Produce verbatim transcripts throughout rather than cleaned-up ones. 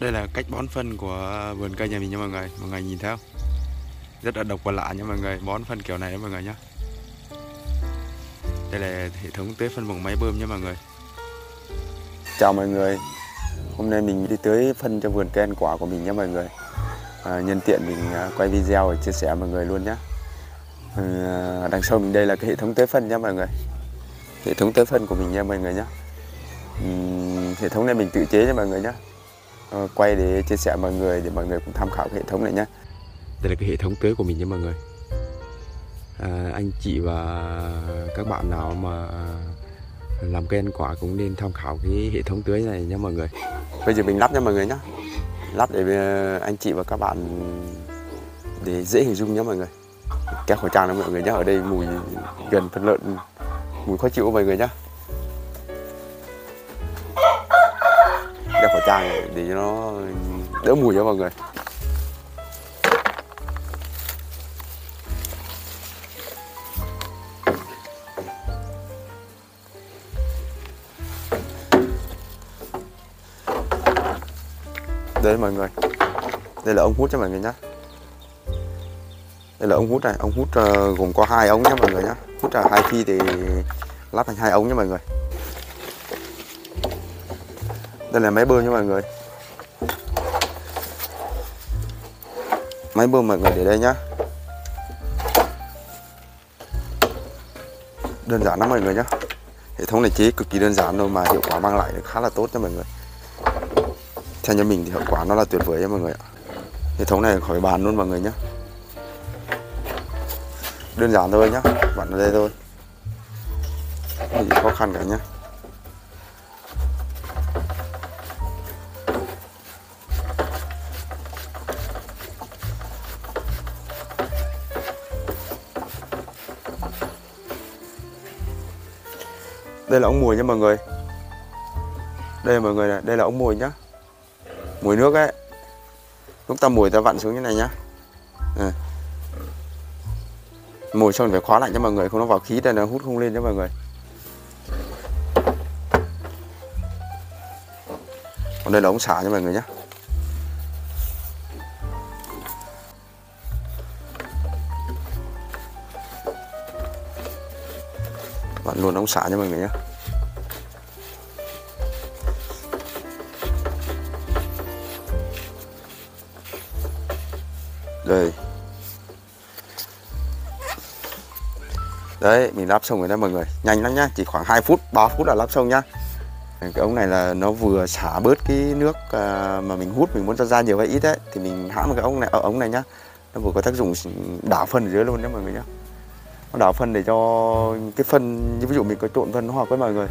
Đây là cách bón phân của vườn cây nhà mình nha mọi người. Mọi người nhìn theo, rất là độc và lạ nha mọi người. Bón phân kiểu này đó mọi người nhé. Đây là hệ thống tưới phân bằng máy bơm nha mọi người. Chào mọi người. Hôm nay mình đi tưới phân cho vườn cây ăn quả của mình nhé mọi người. à, Nhân tiện mình quay video để chia sẻ mọi người luôn nhé. à, Đằng sau mình đây là cái hệ thống tưới phân nhé mọi người. Hệ thống tưới phân của mình nha mọi người nhé. uhm, Hệ thống này mình tự chế nha mọi người nhé. à, Quay để chia sẻ mọi người, để mọi người cũng tham khảo cái hệ thống này nhé. Đây là cái hệ thống tưới của mình nha mọi người. à, Anh chị và các bạn nào mà làm cây ăn quả cũng nên tham khảo cái hệ thống tưới này nha mọi người. Bây giờ mình lắp nha mọi người nhé. Lắp để anh chị và các bạn để dễ hình dung nhé mọi người. Đeo khẩu trang nha mọi người nhé. Ở đây mùi gần phân lợn, mùi khó chịu mọi người nhé. Đeo khẩu trang để cho nó đỡ mùi nha mọi người. Đây mọi người, đây là ống hút cho mọi người nhé. Đây là ống hút này, ống hút uh, gồm có hai ống nhé mọi người nhé. Hút là hai khi thì lắp thành hai ống nhé mọi người. Đây là máy bơm nhé mọi người. Máy bơm mọi người để đây nhá. Đơn giản lắm mọi người nhé. Hệ thống này chế cực kỳ đơn giản thôi mà hiệu quả mang lại khá là tốt cho mọi người. Theo nhà mình thì hiệu quả nó là tuyệt vời nha mọi người ạ. Hệ thống này khỏi bàn luôn mọi người nhé. Đơn giản thôi nhá, bạn ở đây thôi, không khó khăn cả nhé. Đây là ống mùi nha mọi người. Đây mọi người này, đây là ống mùi nhá. Mùi nước ấy, lúc ta mùi ta vặn xuống như này nhá. à. Mùi xong phải khóa lại cho mọi người, không nó vào khí đây là hút không lên cho mọi người. Còn đây là ống xả cho mọi người nhá. Vặn luôn ống xả cho mọi người nhá. Đây. Đấy, mình lắp xong rồi đó mọi người. Nhanh lắm nhá, chỉ khoảng hai phút, ba phút là lắp xong nhá. Cái ống này là nó vừa xả bớt cái nước mà mình hút, mình muốn cho ra nhiều hay ít ấy, thì mình hãm một cái ống này ở ống này nhá. Nó vừa có tác dụng đảo phân ở dưới luôn nhá mọi người nhá. Nó đảo phân để cho cái phân, như ví dụ mình có trộn phân nó hòa với mọi người,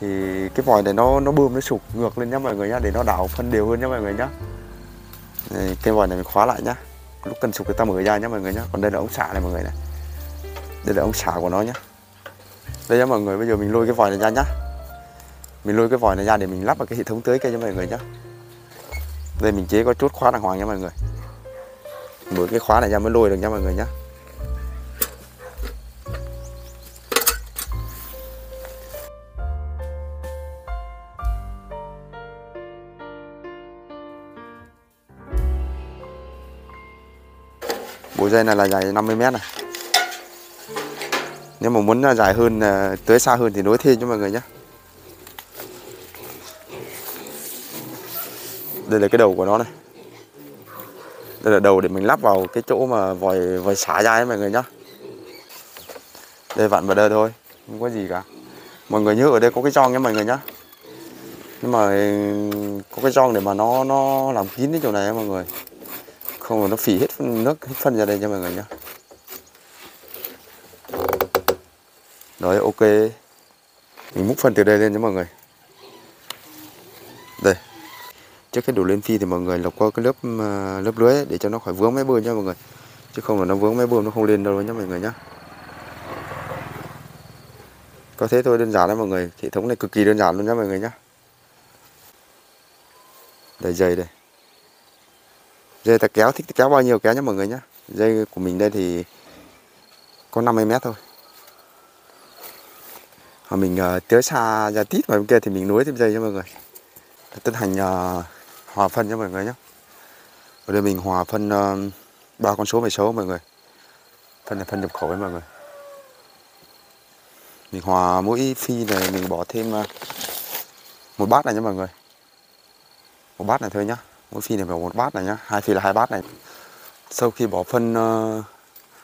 thì cái vòi này nó nó bơm nó sụp ngược lên nhá mọi người nhá, để nó đảo phân đều hơn nhá mọi người nhá. Đây, cái vòi này mình khóa lại nhá. Lúc cần sụp người ta mở ra nhé mọi người nhé. Còn đây là ống xả này mọi người này. Đây là ống xả của nó nhé. Đây nhá mọi người, bây giờ mình lôi cái vòi này ra nhá. Mình lôi cái vòi này ra để mình lắp vào cái hệ thống tưới cây cho mọi người nhé. Đây mình chế có chốt khóa đàng hoàng nha mọi người. Mở cái khóa này ra mới lôi được nha mọi người nhé. Bộ dây này là dài năm mươi mét này. Nếu mà muốn dài hơn, tới xa hơn thì nối thêm cho mọi người nhé. Đây là cái đầu của nó này. Đây là đầu để mình lắp vào cái chỗ mà vòi vòi xả ra ấy mọi người nhé. Đây vặn vào đây thôi, không có gì cả. Mọi người nhớ ở đây có cái gioăng nhé mọi người nhé. Nhưng mà có cái gioăng để mà nó nó làm kín cái chỗ này ấy mọi người. Không là nó phỉ hết nước, hết phân ra đây cho mọi người nhé. Đấy, ok. Mình múc phân từ đây lên cho mọi người. Đây. Trước khi đổ lên phi thì mọi người lọc qua cái lớp lớp lưới ấy, để cho nó khỏi vướng máy bơm nha mọi người. Chứ không là nó vướng máy bơm nó không lên đâu nhé mọi người nhé. Có thế thôi, đơn giản lắm mọi người. Hệ thống này cực kỳ đơn giản luôn nhé mọi người nhé. Đây, dây đây. Dây ta kéo, thích kéo bao nhiêu kéo nhé mọi người nhé. Dây của mình đây thì có năm mươi mét thôi. Mà mình uh, tưới xa ra tít ngoài bên kia thì mình nối thêm dây cho mọi người. Tiến hành uh, hòa phân cho mọi người nhé. Ở đây mình hòa phân ba uh, con số về số mọi người. Phân là phân nhập khẩu với mọi người. Mình hòa mỗi phi này mình bỏ thêm uh, một bát này nhé mọi người. Một bát này thôi nhá. Mỗi phi này bỏ một bát này nhá. Hai phi là hai bát này. Sau khi bỏ phân uh,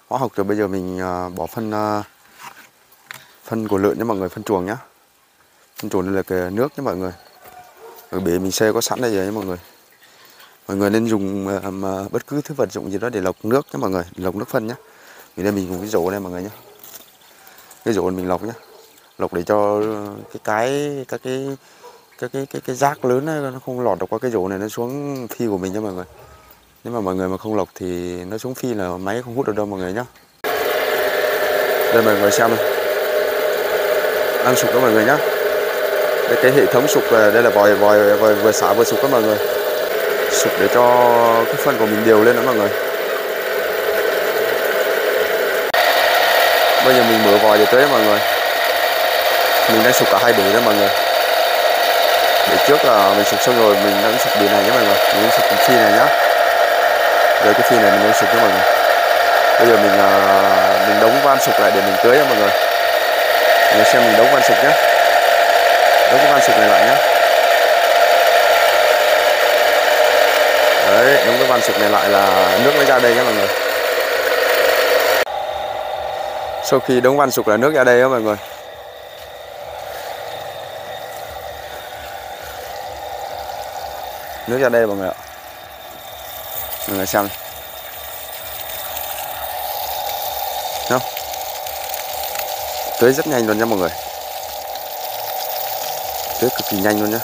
hóa học rồi bây giờ mình uh, bỏ phân uh, phân của lợn nhé mọi người, phân chuồng nhá. Phân chuồng là cái nước nhé mọi người. Ở bể mình xe có sẵn đây rồi nhé mọi người. Mọi người nên dùng uh, bất cứ thứ vật dụng gì đó để lọc nước nhé mọi người, lọc nước phân nhá. Vì đây mình dùng cái rổ này mọi người nhá. Cái rổ mình lọc nhá. Lọc để cho cái cái các cái cái cái cái cái rác lớn ấy, nó không lọt được qua cái rổ này nó xuống phi của mình nha mọi người. Nếu mà mọi người mà không lọc thì nó xuống phi là máy không hút được đâu mọi người nhá. Đây mọi người xem này. Ăn sụp đó mọi người nhá. Đây cái hệ thống sụp đây là vòi vòi vòi vừa xả vừa sụp đó mọi người. Sụp để cho cái phân của mình đều lên đó mọi người. Bây giờ mình mở vòi để tới mọi người. Mình đang sụp cả hai bể đó mọi người. Để trước là mình sụp xong rồi mình đang sụp bể này nhé mọi người. Mình sụp cái phi này nhá. Rồi cái phi này mình đang sụp cho mọi người. Bây giờ mình uh, mình đóng van sụp lại để mình tưới cho mọi người. Mọi người xem mình đóng van sụp nhé. Đóng cái van sụp này lại nhé. Đấy, đóng cái van sụp này lại là nước nó ra đây nhé mọi người. Sau khi đóng van sụp là nước ra đây đó mọi người. Nước ra đây mọi người ạ. Mọi người xem này. Thấy không? Tưới rất nhanh luôn nha mọi người. Tưới cực kỳ nhanh luôn nhá.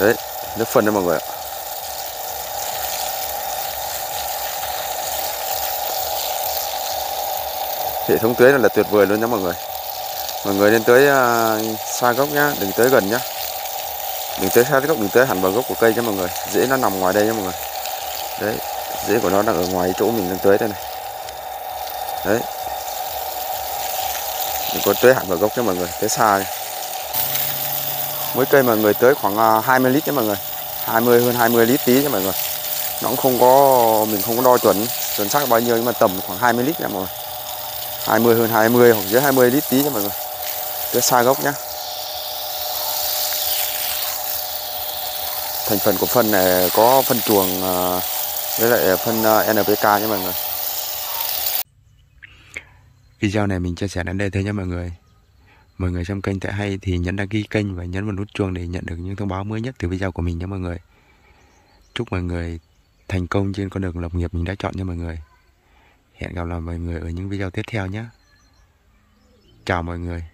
Đấy, nước phân đó mọi người ạ. Hệ thống tưới là tuyệt vời luôn nhá mọi người. Mọi người nên tưới uh, xa gốc nhá, đừng tưới gần nhá. Đừng tưới xa gốc, đừng tưới hẳn vào gốc của cây nhá mọi người. Rễ nó nằm ngoài đây nhá mọi người. Đấy, rễ của nó đang ở ngoài chỗ mình đang tưới đây này. Đấy. Đừng có tưới hẳn vào gốc nhá mọi người, tưới xa đi. Mỗi cây mọi người tưới khoảng uh, hai mươi lít nhá mọi người. hai mươi hơn hai mươi lít tí nhá mọi người. Nó cũng không có, mình không có đo chuẩn chuẩn xác bao nhiêu nhưng mà tầm khoảng hai mươi lít nhá mọi người. hai mươi hơn hai mươi hoặc dưới hai mươi lít tí cho mọi người. Tưới xa gốc nhá. Thành phần của phân này có phân chuồng với lại phân en pê ca nhé mọi người. Video này mình chia sẻ đến đây thôi nhé mọi người. Mọi người xem kênh thấy hay thì nhấn đăng ký kênh và nhấn vào nút chuông để nhận được những thông báo mới nhất từ video của mình nhé mọi người. Chúc mọi người thành công trên con đường lập nghiệp mình đã chọn nha mọi người. Hẹn gặp lại mọi người ở những video tiếp theo nhé. Chào mọi người.